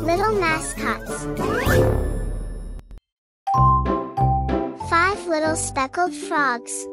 Little Mascots. 5 little speckled frogs.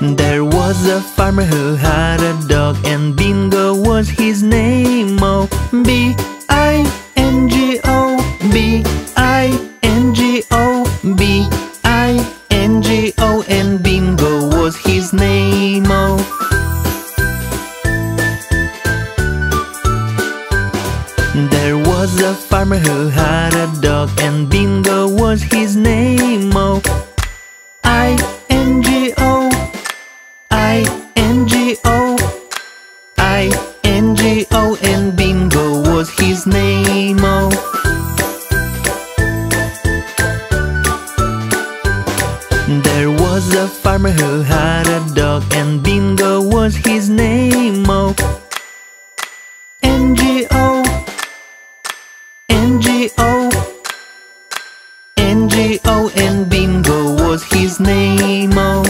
There was a farmer who had a dog, and Bingo was his name. Oh, B-I-N-G-O, B-I-N-G-O, B-I-N-G-O, and Bingo was his name. Oh, there was a farmer who had a dog, and Bingo was his name. Oh, I-N-G-O, and Bingo was his name. Oh, there was a farmer who had a dog, and Bingo was his name. Oh, N-G-O, N-G-O, N-G-O, and Bingo was his name. Oh,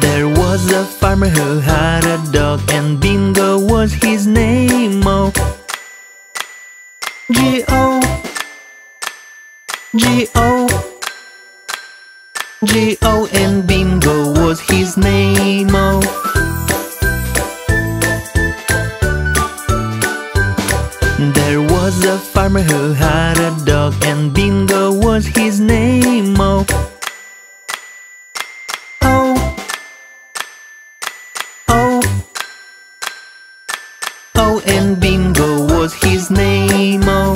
there was a farmer who had a dog, and Bingo was his name. Oh, G-O, G-O, G-O, and Bingo was his name. Oh, there was a farmer who had a dog, and Bingo was his name. Oh, and Bingo was his name. Oh,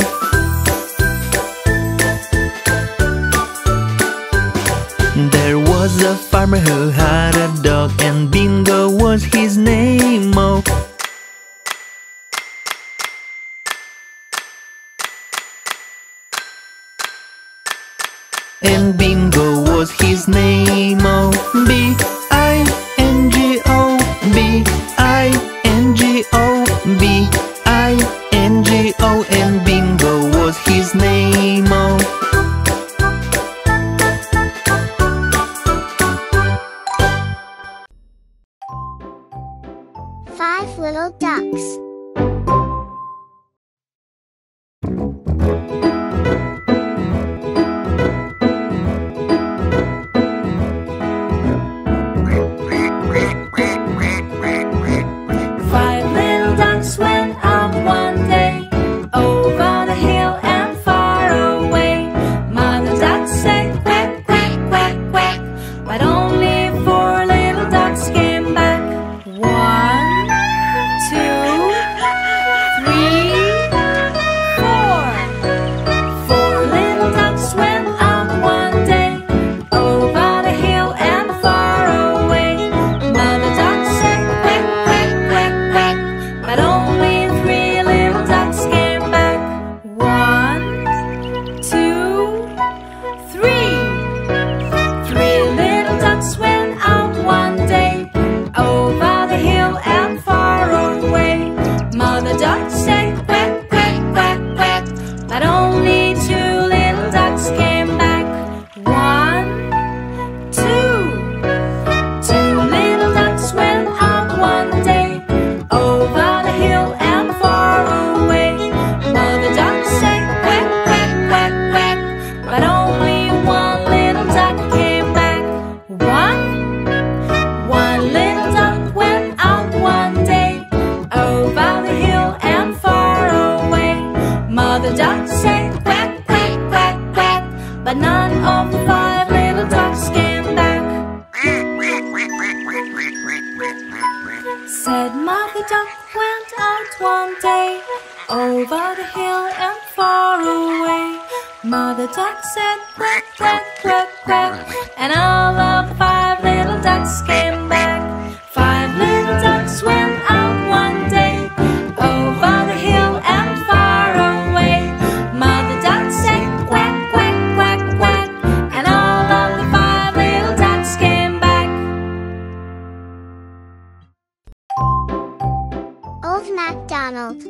there was a farmer who had a dog, and Bingo was his name. Oh, and Bingo was his name. Oh, B-I-N-G-O, B-I-N-G-O, B-I-N-G-O, and Bingo was his name. Oh, Five little ducks. duck went out one day, over the hill and far away. Mother duck said quack, quack, quack, quack, and all of five little ducks came back. Five little ducks went out one day, over the hill and far away. Mother duck said quack, quack, quack, quack, and all of the five little ducks came back. Old MacDonald.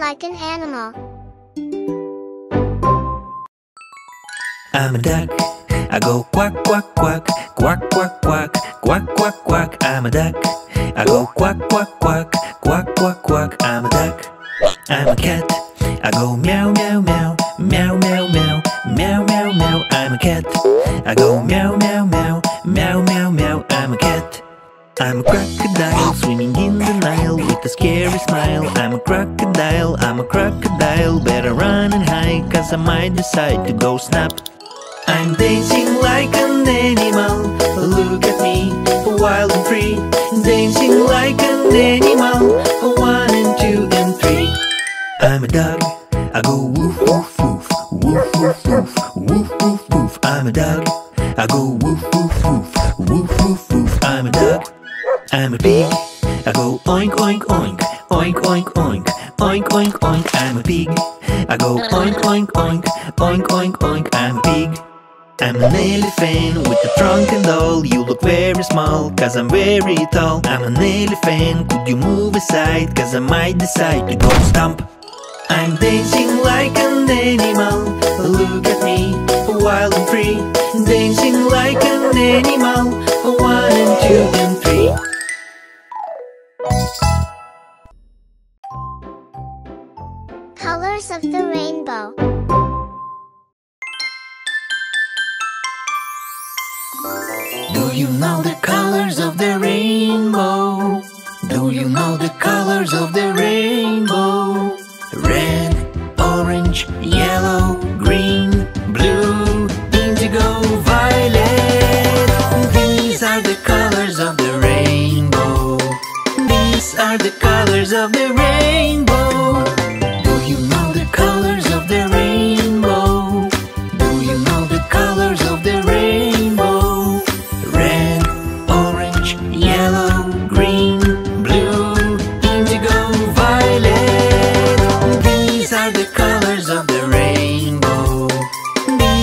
Like an animal. I'm a duck. I go quack, quack, quack, quack, quack, quack, quack, quack, quack. I'm a duck. I go quack, quack, quack, quack, quack, quack. I'm a duck. I'm a cat. I go meow, meow, meow, meow, meow, meow, meow, meow, meow. I'm a cat. I go meow, meow, meow, meow, meow, meow. I'm a cat. I'm a crocodile swimming in the Nile with a scary smile. I'm a crocodile, better run and hide, cause I might decide to go snap. I'm dancing like an animal, look at me, wild and free. Dancing like an animal, 1 and 2 and 3. I'm a dog, I go woof woof woof, woof woof woof, woof woof woof. I'm a dog, I go woof woof woof, woof woof woof. I'm a dog. I'm a pig, I go oink oink oink, oink oink oink, oink oink oink. I'm a pig, I go oink oink oink, oink oink oink. I'm a pig. I'm an elephant with a trunk and all. You look very small, cause I'm very tall. I'm an elephant, could you move aside, cause I might decide to go stomp. I'm dancing like an animal, look at me, wild and free. Dancing like an animal, 1 and 2 and 3. Colors of the rainbow. Do you know the colors of the rainbow? Do you know the colors of the rainbow? Red, orange, yellow, green, blue, indigo, violet. These are the colors of the rainbow. These are the colors of the rainbow. Do you know the colors of the rainbow? Do you know the colors of the rainbow? Red, orange, yellow.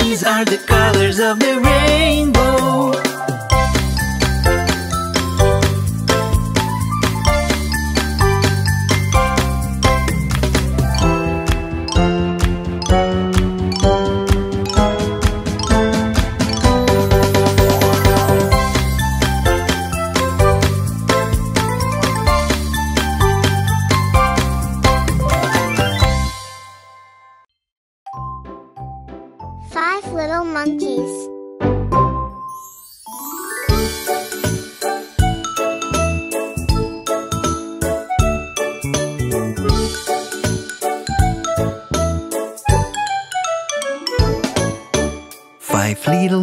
These are the colors of the rainbow. Little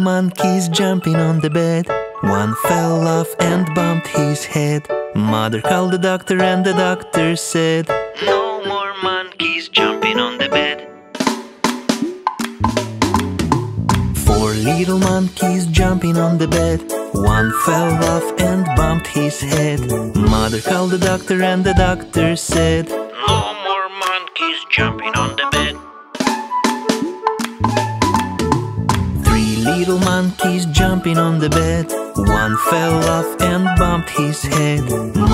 monkeys jumping on the bed. One fell off and bumped his head. Mother called the doctor and the doctor said, "No more monkeys jumping on the bed." Four little monkeys jumping on the bed. One fell off and bumped his head. Mother called the doctor and the doctor said, "No more monkeys jumping on the bed." Little monkeys jumping on the bed. One fell off and bumped his head.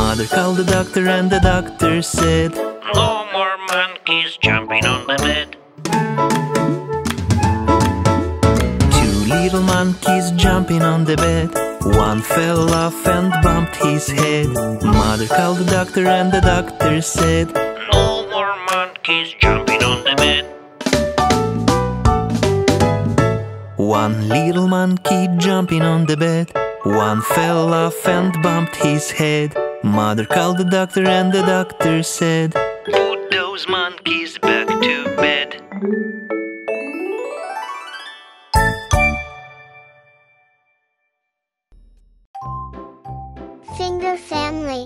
Mother called the doctor and the doctor said, "No more monkeys jumping on the bed." Two little monkeys jumping on the bed. One fell off and bumped his head. Mother called the doctor and the doctor said, "No more monkeys jumping on the bed." One little monkey jumping on the bed. One fell off and bumped his head. Mother called the doctor and the doctor said, "Put those monkeys back to bed." Finger family.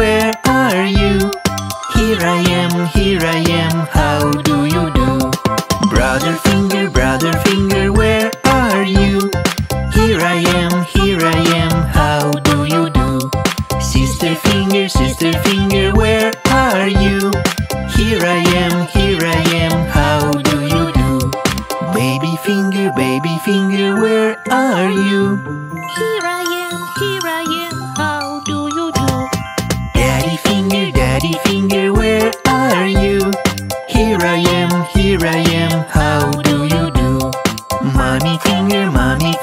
where are you? Here I am, how do you do? Brother finger, where are you? Here I am, how do you do? Sister finger, where are you? Here I am, how do you do? Baby finger, where are you? Here I am, how do you do? Daddy finger, where are you? Here I am, how do you do? Mommy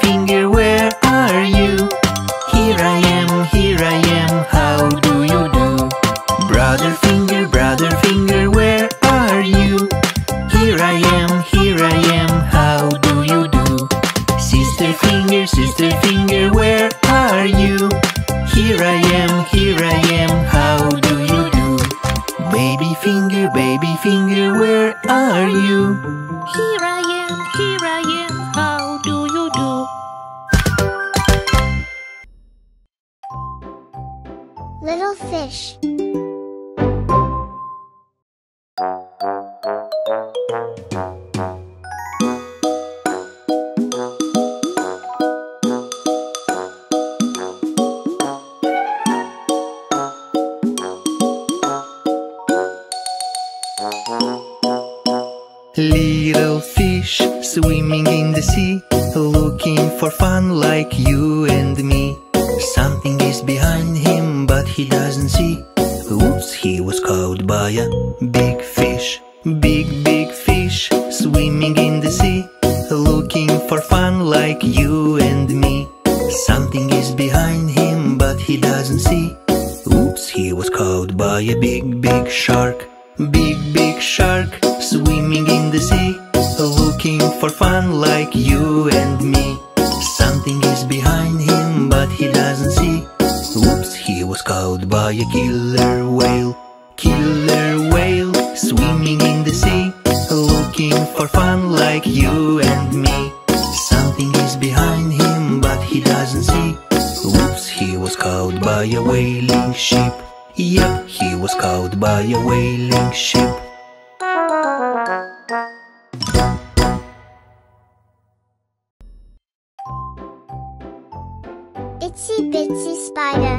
finger, where are you? Here I am, how do you do? Brother finger, where are you? Here I am, how do you do? Sister finger, where are you? Here I am, how do you do? Baby finger, where are you? Here I am, how do you do? Little fish. Little fish swimming in the sea, looking for fun like you and me. Something is behind him, but he doesn't see. Oops, he was caught by a big fish. Big fish swimming in the sea, looking for fun like you and me. Something is behind him, but he doesn't see. Oops, he was caught by a big shark. Big shark swimming in the sea, looking for fun like you and me. Something is behind him, but he doesn't see. Oops, he was caught by a killer whale. Killer whale swimming in the sea, looking for fun like you and me. Something is behind him, but he doesn't see. Oops, he was caught by a whaling ship. Yep, he was caught by a whaling ship. Itsy Bitsy Spider.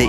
The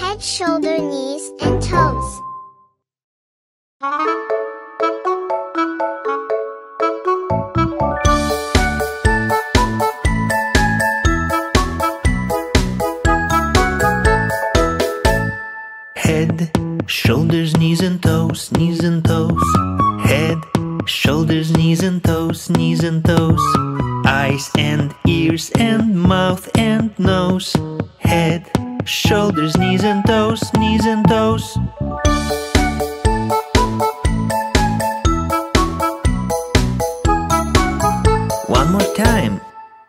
Head, shoulder, knees, and toes. Head, shoulders, knees, and toes, knees and toes. Head, shoulders, knees, and toes, knees and toes. Eyes and ears and mouth and nose. Head, shoulders, knees and toes, knees and toes. One more time.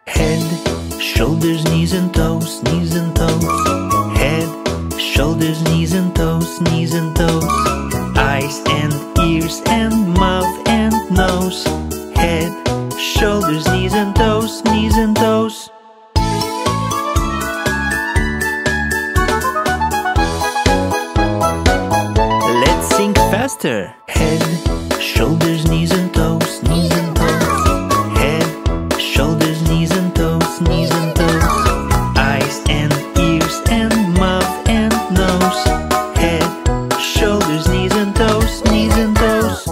Head, shoulders, knees and toes, knees and toes. Head, shoulders, knees and toes, knees and toes. Eyes and ears and mouth and nose. Head, shoulders, knees and toes, knees and toes. Head, shoulders, knees and toes, knees and toes. Head, shoulders, knees and toes, knees and toes. Eyes and ears and mouth and nose. Head, shoulders, knees and toes, knees and toes.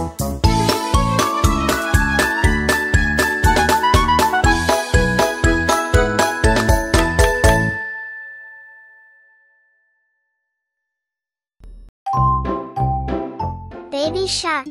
Baby shark.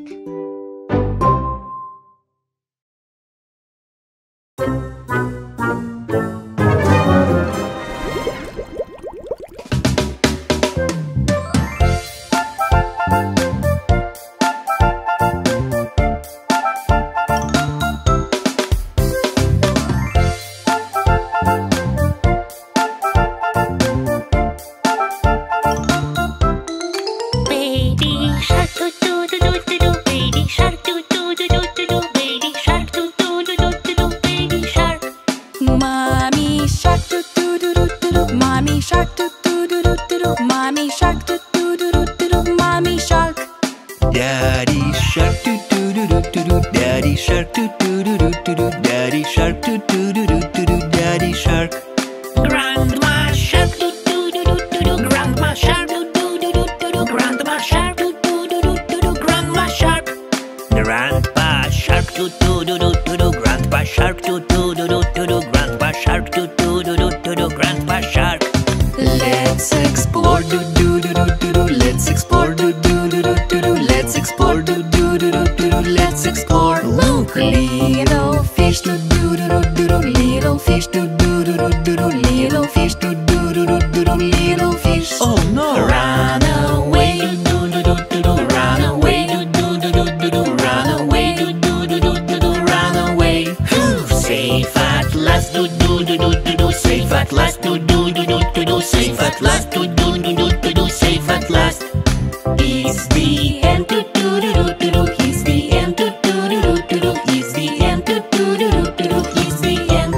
Grandma shark, do. Let's explore, do. Let's explore, do. Let's explore. Look, little fish, do. Little fish, do. Little fish, do. Little fish. Oh no! Run away, do. Run away, do. Run away, do. Run away. Safe at last, do. Safe at last, do. Safe at last, do. Safe at last. It's the end, do. It's the end, do. It's the end, do. It's the end.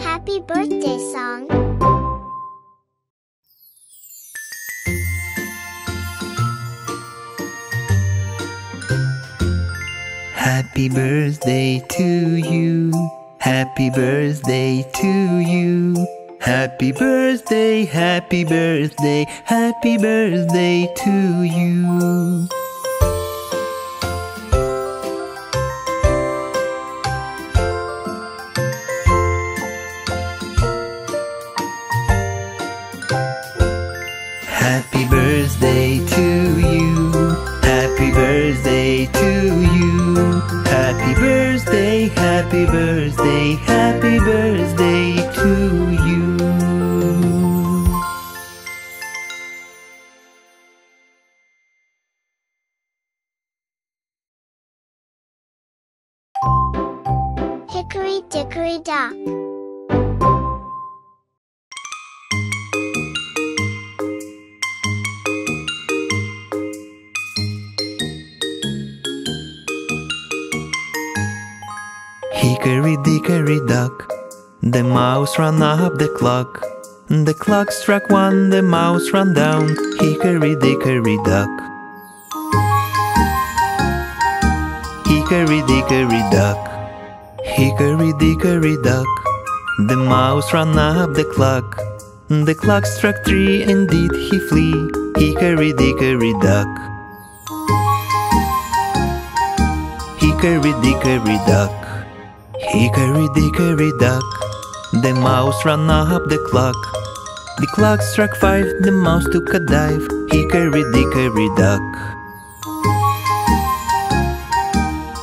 Happy birthday song. Happy birthday to you. Happy birthday to you. Happy birthday, happy birthday, happy birthday to you. Happy birthday to you. Happy birthday to you. Happy birthday, happy birthday, happy birthday to you. Hickory Dickory Dock. Hickory dickory dock, the mouse ran up the clock. The clock struck one, the mouse ran down. Hickory dickory dock. Hickory dickory dock. Hickory dickory dock, the mouse ran up the clock. The clock struck three, and did he flee? Hickory dickory dock. Hickory dickory dock. Hickory dickory dock, the mouse ran up the clock. The clock struck five, the mouse took a dive. Hickory dickory dock.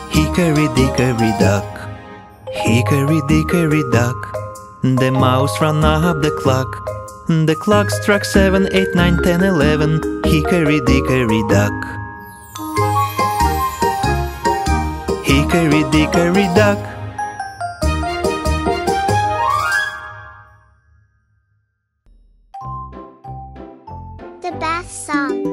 Hickory dickory dock. Hickory dickory dock, the mouse ran up the clock. The clock struck 7, 8, 9, 10, 11. Hickory dickory dock. Hickory dickory dock. The bath song.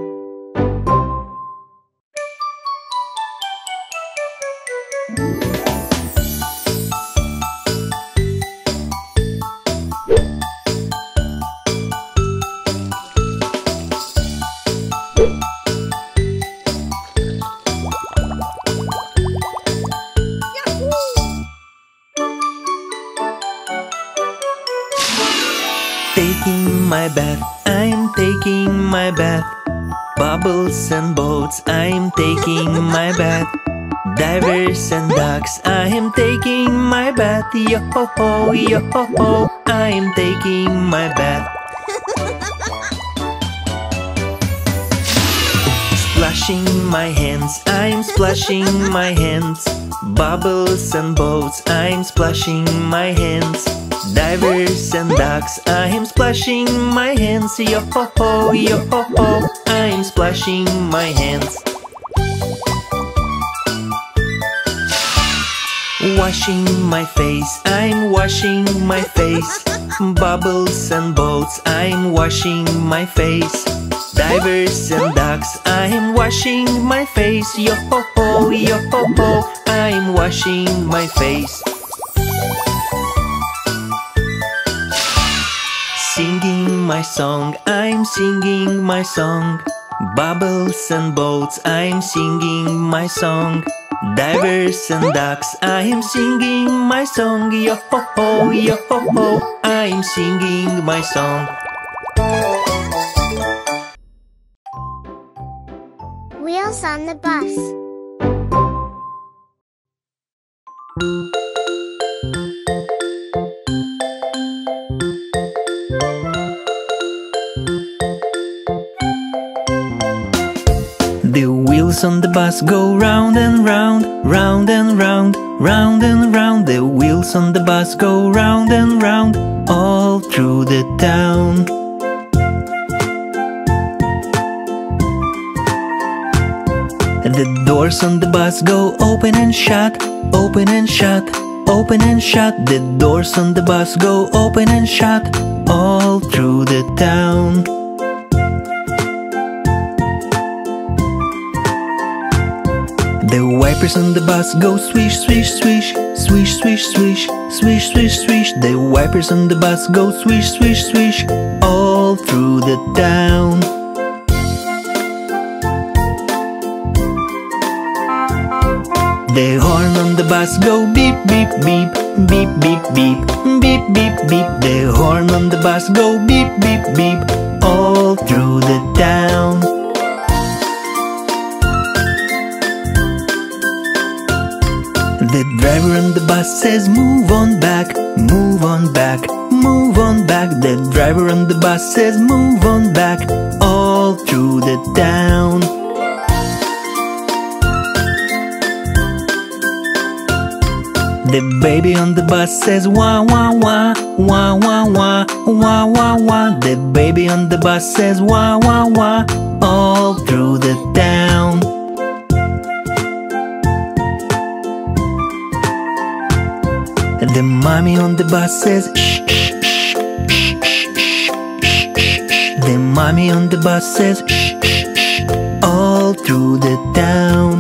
Taking my bath, I'm taking my bath. Bubbles and boats, I'm taking my bath. Divers and ducks, I'm taking my bath. Yo ho ho, yo ho ho, I'm taking my bath. Splashing my hands, I'm splashing my hands. Bubbles and boats, I'm splashing my hands. Divers and ducks, I'm splashing my hands. Yo ho ho, yo ho ho, I'm splashing my hands. Washing my face, I'm washing my face. Bubbles and boats, I'm washing my face. Divers and ducks, I'm washing my face. Yo ho ho, yo ho ho, I'm washing my face. Singing my song, I'm singing my song. Bubbles and boats, I'm singing my song. Divers and ducks, I'm singing my song. Yo ho ho, yo ho ho, I'm singing my song. Wheels on the bus. wheels on the bus go round and round, round and round, round and round. The wheels on the bus go round and round, all through the town. The doors on the bus go open and shut, open and shut, open and shut. The doors on the bus go open and shut, all through the town. The wipers on the bus go swish, swish, swish, swish, swish, swish, swish, swish, swish. The wipers on the bus go swish, swish, swish, all through the town. The horn on the bus go beep, beep, beep, beep, beep, beep, beep, beep, beep. The horn on the bus go beep, beep, beep, all through the town. The driver on the bus says move on back, move on back, move on back. The driver on the bus says move on back, all through the town. The baby on the bus says wah wah wah, wah wah wah, wah wah wah. The baby on the bus says wah wah wah, all through the town. The mommy on the bus says shh, shh, shh, shh, shh, shh, shh. The mommy on the bus says shh, shh, shh, all through the town.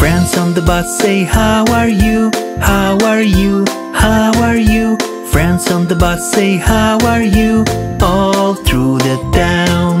Friends on the bus say how are you, how are you, how are you. Friends on the bus say how are you, all through the town.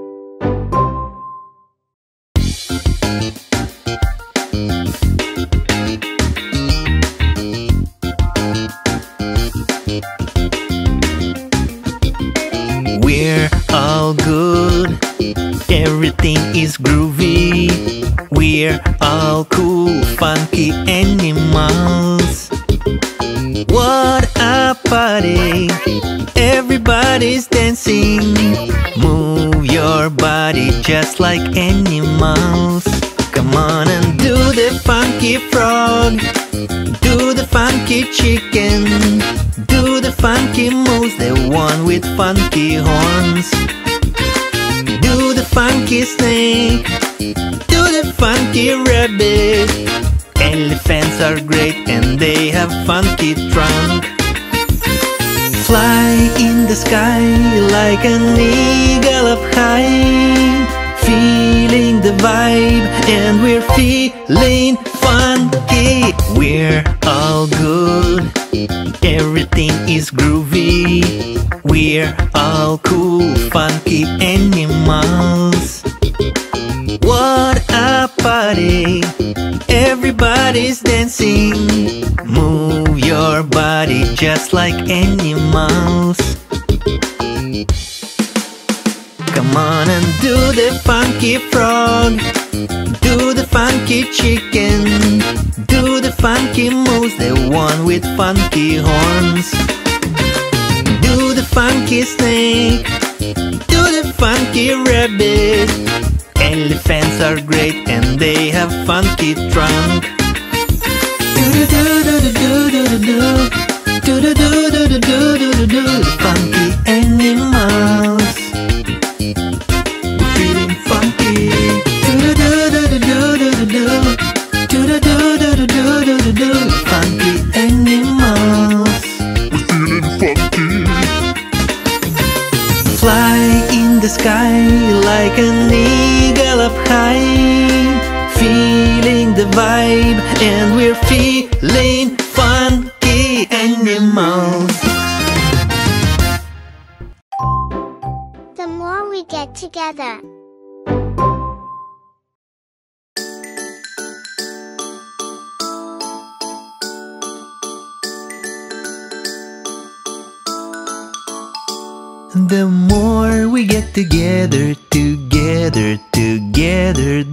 All good, everything is groovy. We're all cool, funky animals. What a party! Everybody's dancing. Move your body just like animals. Come on and do the funky frog, do the funky chicken, do the funky moves, the one with funky horns. Do the funky snake, do the funky rabbit. Elephants are great and they have funky trunk. Fly in the sky like an eagle up high, feeling the vibe and we're feeling funky. We're all good, everything is groovy. We're all cool, funky animals. What a party! Everybody's dancing. Move your body just like animals. Come on and do the funky frog, do the funky chicken, do the funky moves, the one with funky horns. Do the funky snake, do the funky rabbit. Elephants are great and they have funky trunk. Do do do do do do do do do do do do do do. Funky animals. Sky like an eagle up high, feeling the vibe and we're feeling funky animals. The more we get together. The more we get together,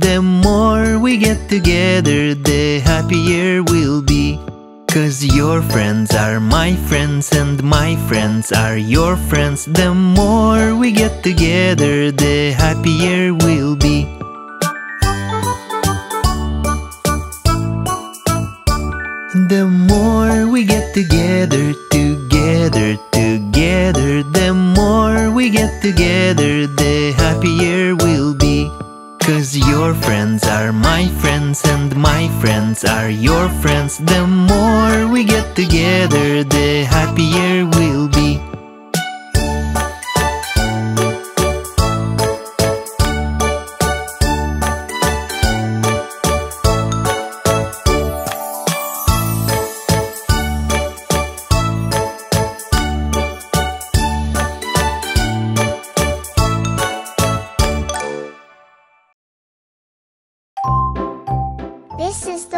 the more we get together, the happier we'll be. 'Cause your friends are my friends and my friends are your friends. The more we get together, the happier we'll be. The more we get together, the more we get together, the happier we'll be. 'Cause your friends are my friends and my friends are your friends. The more we get together, the happier we'll be. This is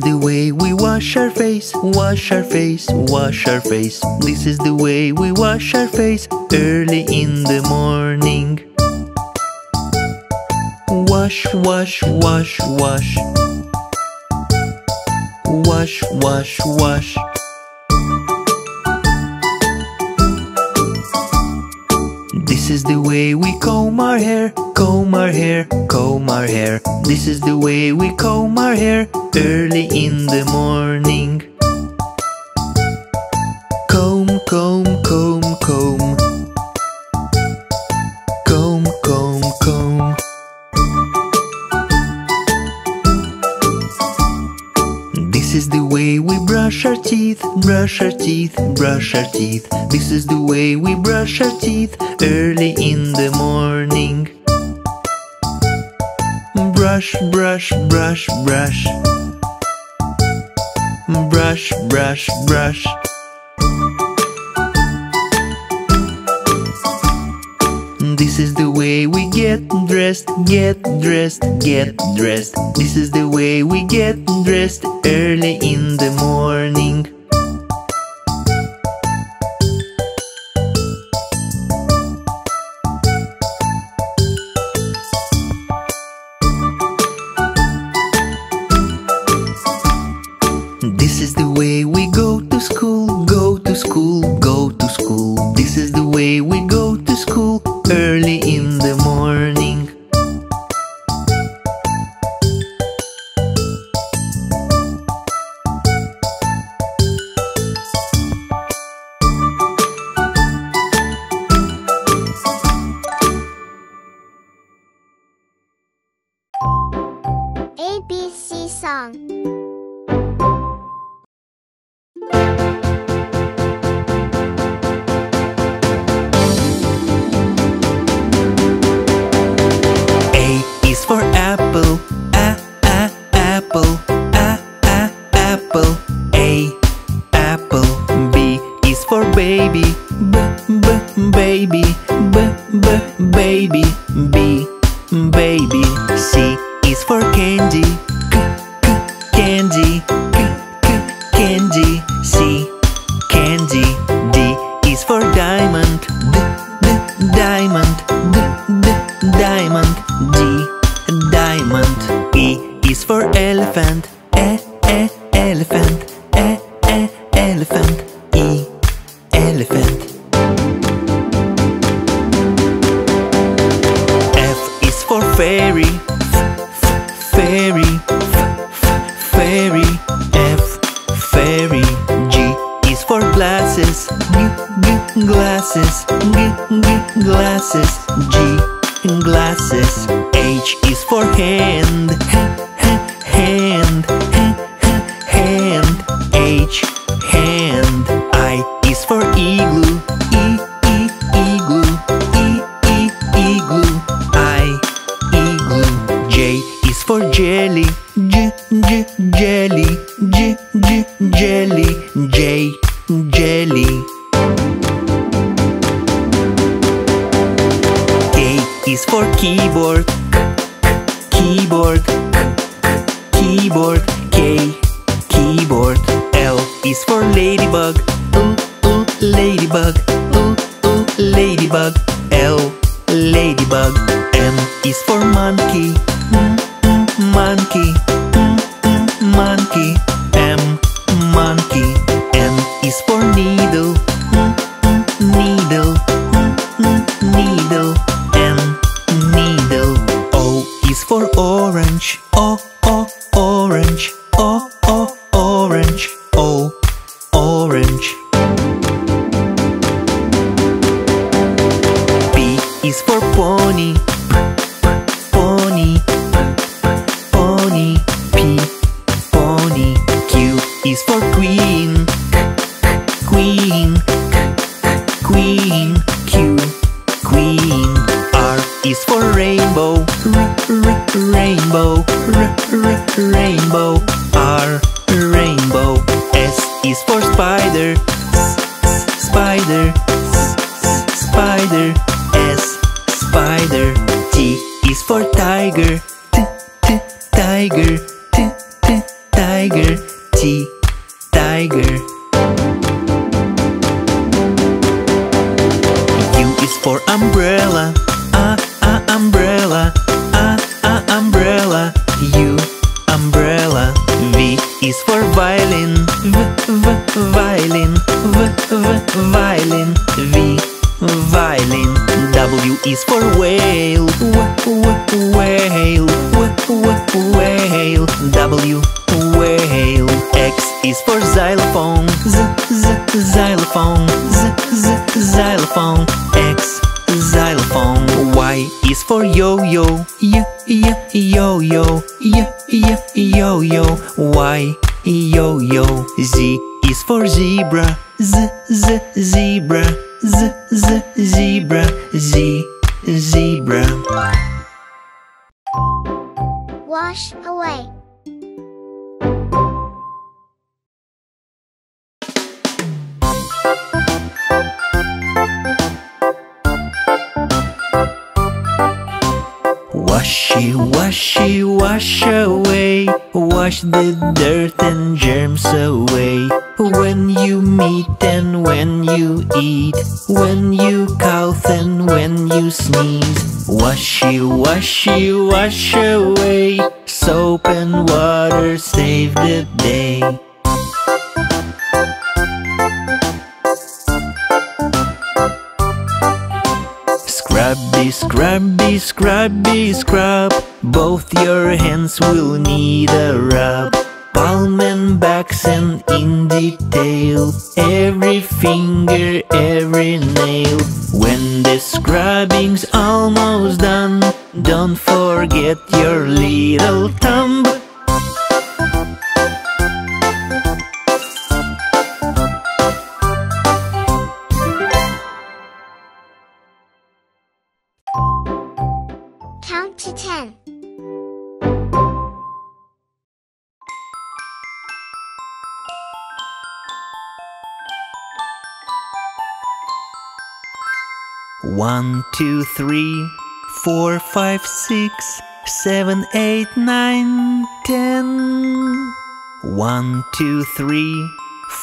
the way we wash our face, wash our face, wash our face. This is the way we wash our face early in the morning. Wash, wash, wash, wash. Wash, wash, wash. This is the way we comb our hair, comb our hair, comb our hair. This is the way we comb our hair early in the morning. Comb, comb, comb, comb. Comb, comb, comb. This is the way we brush our teeth, brush our teeth, brush our teeth. This is the way we brush our teeth early in the morning. Brush, brush, brush, brush. Brush, brush, brush. This is the way we get dressed, get dressed, get dressed. This is the way we get dressed early in the morning. This is the way we go to school, go to school, go to school. This is the way we go to school early in the morning. ABC song. is for keyboard. Keyboard. Keyboard. K. Keyboard. L is for ladybug. Ladybug. Ladybug. L. Ladybug. M is for monkey. Monkey. Monkey. M. Monkey. N is for needle. Needle. Needle. N. Needle. O is for orange. O. O. Orange. O. O. Orange. O. Orange. P is for pony. Pony. Pony. P. Pony. Q is for queen. Queen. Queen. Q. Queen. R is for rainbow. Rainbow. Rainbow. R. Rainbow. S is for spider. Spider. Spider. S. Spider. T is for tiger. Tiger. Tiger. T. Tiger. U is for umbrella. Umbrella. Umbrella. U. Umbrella. V is for violin. Violin. Violin. V. Violin. W is for whale. Whale. Whale. W. Whale. X is for xylophone. Xylophone. Xylophone. X. Xylophone. Y is for yo-yo. Yo-yo. Yo-yo. Y. Yo-yo. Z is for zebra. Zebra. Zebra. Z. Zebra. Wash away. Washy, washy, wash away. Wash the dirt and germs away. When you meet and when you eat, when you cough and when you sneeze. Washy, washy, wash away. Soap and water save the day. Scrubby, scrubby, scrubby, scrub. Both your hands will need a rub. Palm and backs and in detail. Every finger, every nail. When the scrubbing's almost done, don't forget your little thumb. One, two, three, four, five, six, seven, eight, nine, ten. One, two, three,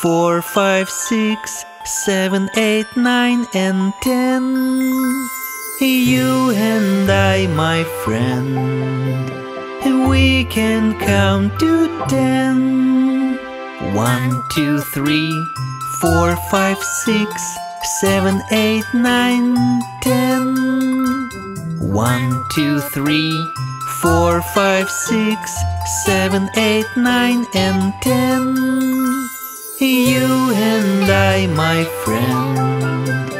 four, five, six, seven, eight, nine, and ten. You and I, my friend, we can count to ten. One, two, three, four, five, six, 7, 8, 9, 10. 1, 2, 3, 4, 5, 6, 7, 8, 9, and 10. You and I, my friend,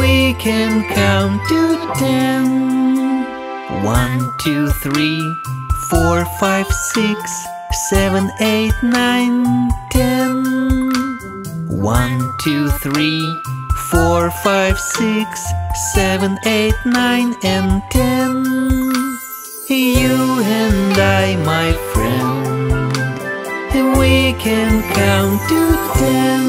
we can count to 10. 1, 2, 3, 4, 5, 6, 7, 8, 9, 10. 1, 2, 3, 4, 5, 6, 7, 8, 9, and 10. You and I, my friend, we can count to 10.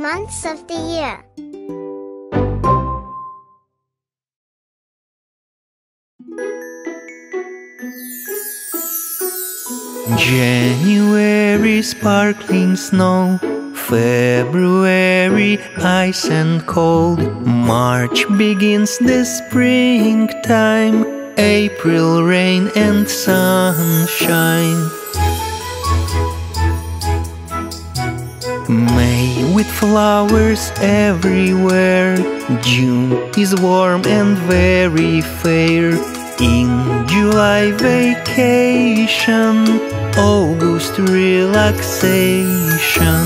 Months of the year. January, sparkling snow. February, ice and cold. March begins the springtime. April, rain and sunshine. May with flowers everywhere. June is warm and very fair. In July, vacation. August, relaxation.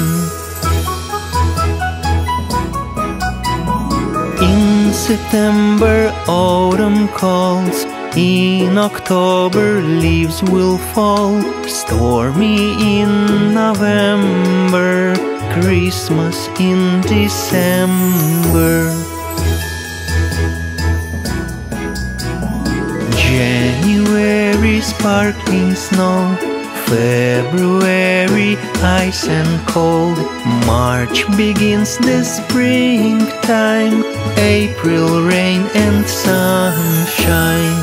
In September, autumn calls. In October, leaves will fall. Stormy in November, Christmas in December. January, sparkling snow. February, ice and cold. March begins the springtime. April, rain and sunshine.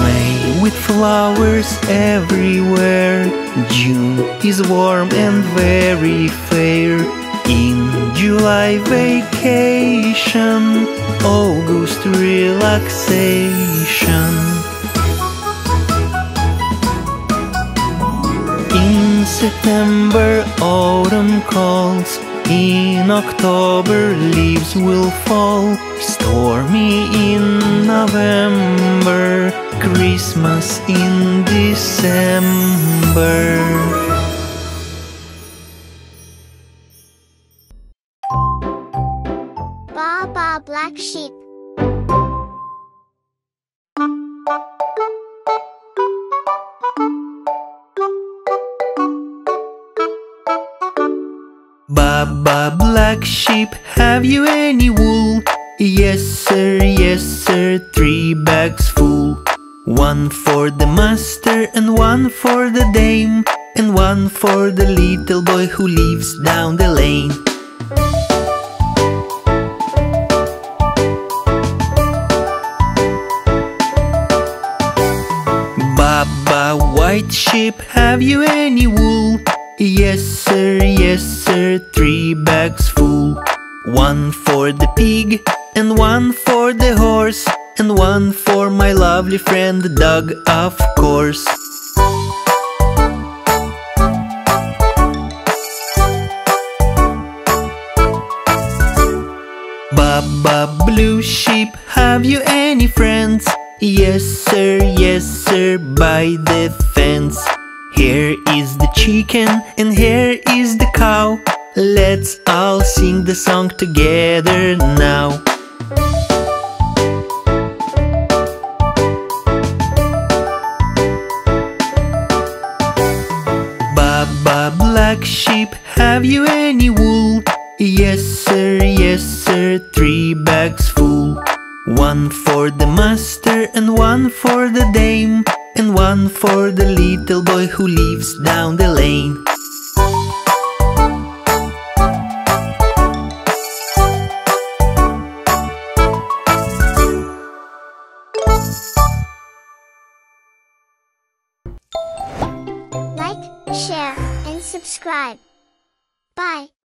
May with flowers everywhere. June is warm and very fair. In July, vacation. August, relaxation. In September, autumn calls. In October, leaves will fall. Stormy in November, Christmas in December. Black sheep. Baba black sheep, have you any wool? Yes sir, 3 bags full. 1 for the master and 1 for the dame, and 1 for the little boy who lives down the lane. White sheep, have you any wool? Yes sir, 3 bags full. 1 for the pig, and 1 for the horse, and 1 for my lovely friend the dog, of course. Baba blue sheep, have you any friends? Yes sir, by the fence. Here is the chicken and here is the cow. Let's all sing the song together now. Baba black sheep, have you any wool? Yes sir, 3 bags full. 1 for the master and 1 for the dame, and 1 for the little boy who lives down the lane. Like, share, and subscribe. Bye.